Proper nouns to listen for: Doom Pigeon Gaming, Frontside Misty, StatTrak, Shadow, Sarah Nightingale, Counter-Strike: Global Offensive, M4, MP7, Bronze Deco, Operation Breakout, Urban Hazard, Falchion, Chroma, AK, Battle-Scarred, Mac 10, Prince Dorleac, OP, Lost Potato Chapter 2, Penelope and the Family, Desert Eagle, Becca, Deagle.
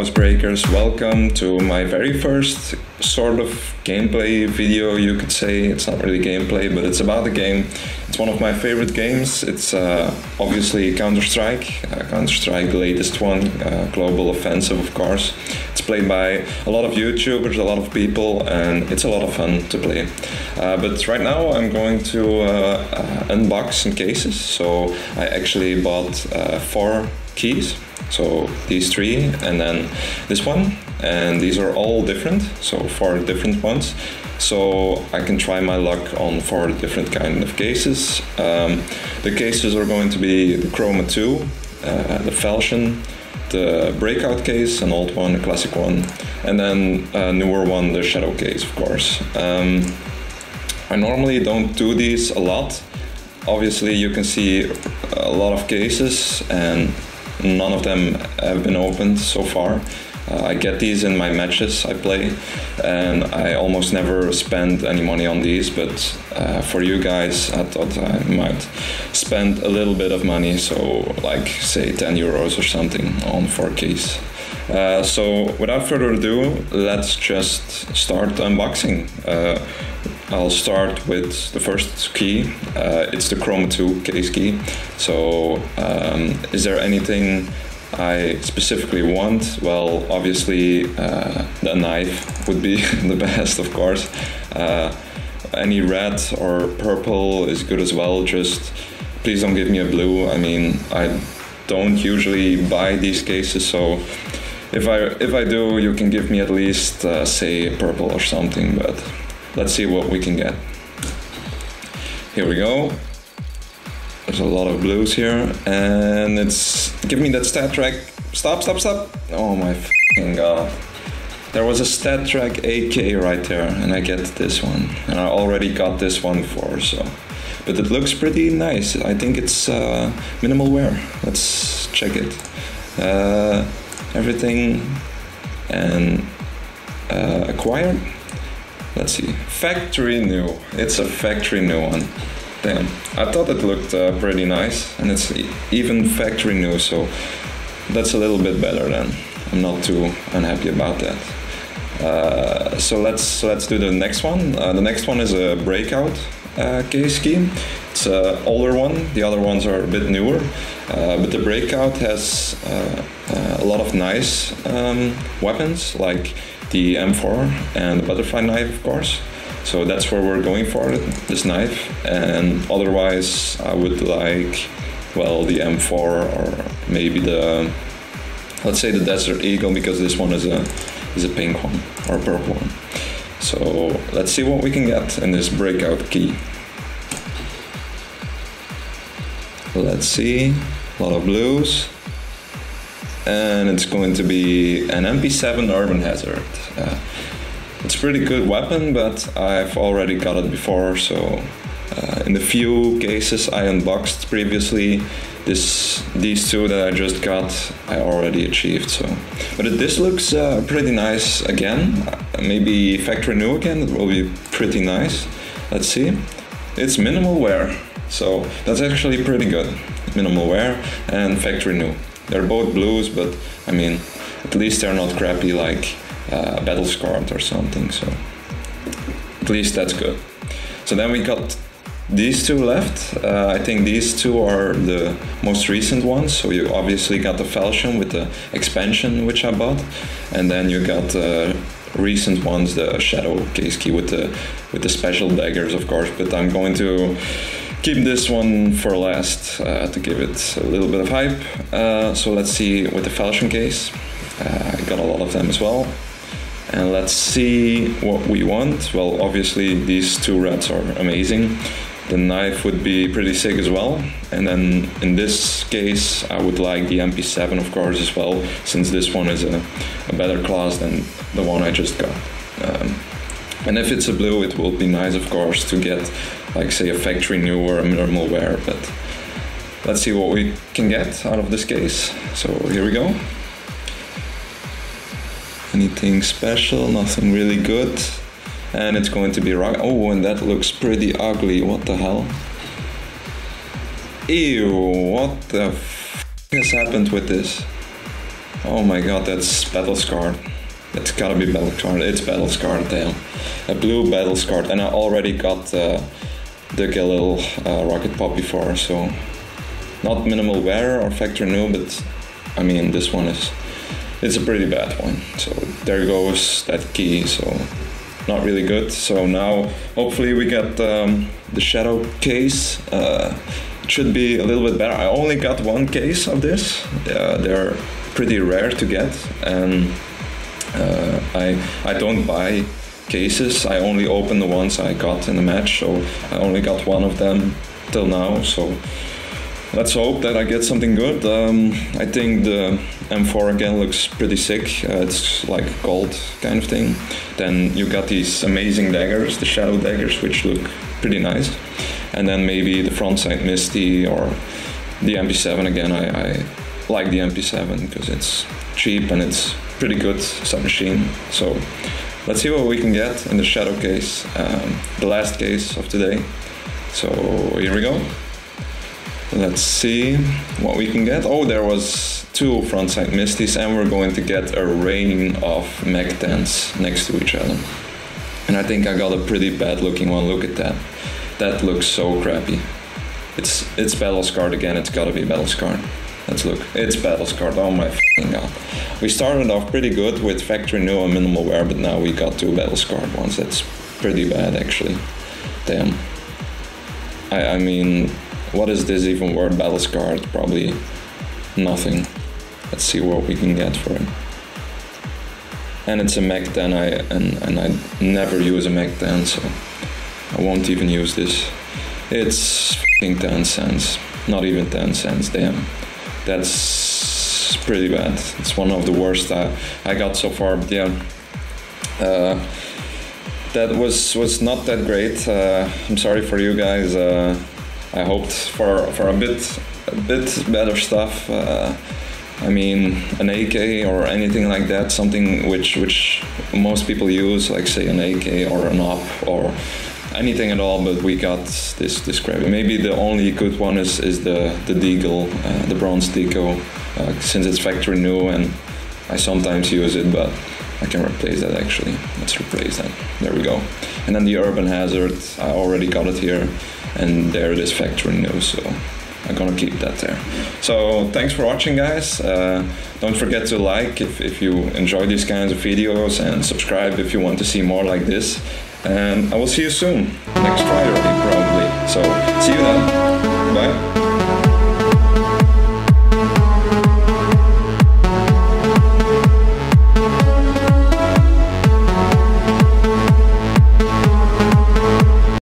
housebreakers, welcome to my very first sort of gameplay video, you could say. It's not really gameplay, but it's about the game. It's one of my favorite games. It's obviously Counter-Strike, the latest one, Global Offensive, of course. It's played by a lot of YouTubers, a lot of people, and it's a lot of fun to play. But right now I'm going to unbox some cases. So I actually bought 4 keys. So these 3 and then this one, and these are all different, so 4 different ones. So I can try my luck on 4 different kind of cases. The cases are going to be the Chroma 2, the Falchion, the Breakout case, an old one, a classic one, and then a newer one, the Shadow case, of course. I normally don't do these a lot. Obviously you can see a lot of cases and none of them have been opened so far. I get these in my matches I play, and I almost never spend any money on these, but for you guys I thought I might spend a little bit of money, so like say 10 euros or something on 4 keys. So without further ado, let's just start unboxing. I'll start with the first key. It's the Chroma 2 case key. So is there anything I specifically want? Well, obviously the knife would be the best, of course. Any red or purple is good as well. Just please don't give me a blue. I mean, I don't usually buy these cases, so if I do, you can give me at least say purple or something, but let's see what we can get. Here we go. There's a lot of blues here, and it's... Give me that StatTrak. Stop, stop, stop. Oh my f***ing god. There was a StatTrak AK right there, and I get this one. And I already got this one before, so... But it looks pretty nice. I think it's minimal wear. Let's check it. Everything and acquired. Let's see, factory new. It's a factory new one. Damn, I thought it looked pretty nice, and it's even factory new, so that's a little bit better then. I'm not too unhappy about that. So let's do the next one. The next one is a Breakout case key. It's an older one. The other ones are a bit newer, but the Breakout has a lot of nice weapons, like the M4 and the butterfly knife, of course. So that's where we're going for it, this knife. And otherwise I would like, well, the M4 or maybe the, let's say the Desert Eagle, because this one is a pink one or purple one. So let's see what we can get in this Breakout key. Let's see, a lot of blues. And it's going to be an MP7 Urban Hazard. It's a pretty good weapon, but I've already got it before, so in the few cases I unboxed previously, these 2 that I just got, I already achieved. So, but this looks pretty nice again. Maybe factory new again, it will be pretty nice. Let's see. It's minimal wear, so that's actually pretty good. Minimal wear and factory new. They're both blues, but I mean, at least they're not crappy like Battle-Scarred or something, so at least that's good. So then we got these 2 left. I think these 2 are the most recent ones, so you obviously got the Falchion with the expansion, which I bought, and then you got recent ones, the Shadow case key with the special daggers, of course, but I'm going to keep this one for last to give it a little bit of hype. So let's see with the Falchion case. I got a lot of them as well. And let's see what we want. Well, obviously these 2 reds are amazing. The knife would be pretty sick as well. And then in this case, I would like the MP7, of course, as well, since this one is a better class than the one I just got. And if it's a blue, it will be nice, of course, to get, like, say, a factory new or a minimal wear, but let's see what we can get out of this case. So here we go. Anything special, nothing really good. And it's going to be right. Oh, and that looks pretty ugly. What the hell? Ew, what the f has happened with this? Oh my god, that's Battle-Scarred. It's gotta be Battle-Scarred. It's Battle-Scarred, damn. A blue Battle-Scarred, and I already got the Deagle rocket pop before, so... Not minimal wear or factory new, but I mean, this one is... It's a pretty bad one, so there goes that key, so... Not really good, so now hopefully we get the Shadow case. It should be a little bit better. I only got one case of this. They're pretty rare to get, and I don't buy cases. I only open the ones I got in the match, so I only got one of them till now, so let's hope that I get something good. I think the M4 again looks pretty sick. It's like gold kind of thing. Then you got these amazing daggers, the Shadow daggers, which look pretty nice. And then maybe the Frontside Misty or the MP7 again. I like the MP7 because it's cheap and it's pretty good submachine. So let's see what we can get in the Shadow case, the last case of today. So here we go. Let's see what we can get. Oh, there was two Frontside Misties, and we're going to get a rain of Mac 10s next to each other. And I think I got a pretty bad looking one. Look at that. That looks so crappy. It's Battle-Scarred again. It's gotta be Battle-Scarred. Let's look. It's Battle-Scarred. Oh my f***ing god. We started off pretty good with factory new and minimal wear, but now we got two Battle-Scarred ones. That's pretty bad, actually. Damn. I mean... What is this even word, Battle-Scarred? Probably nothing. Let's see what we can get for it. And it's a Mac 10, and I never use a Mac 10, so I won't even use this. It's f***ing 10 cents. Not even 10 cents, damn. That's pretty bad. It's one of the worst I got so far, but yeah. That was not that great. I'm sorry for you guys. I hoped for a bit better stuff. I mean, an AK or anything like that, something which most people use, like say an AK or an OP or anything at all. But we got this crappy. Maybe the only good one is the Deagle, the Bronze Deco, since it's factory new and I sometimes use it, but I can replace that actually. Let's replace that. There we go. And then the Urban Hazard, I already got it here. And there it is, factory new, so I'm gonna keep that there. So thanks for watching, guys. Don't forget to like if you enjoy these kinds of videos, and subscribe if you want to see more like this. And I will see you soon, next Friday probably. So see you then, bye.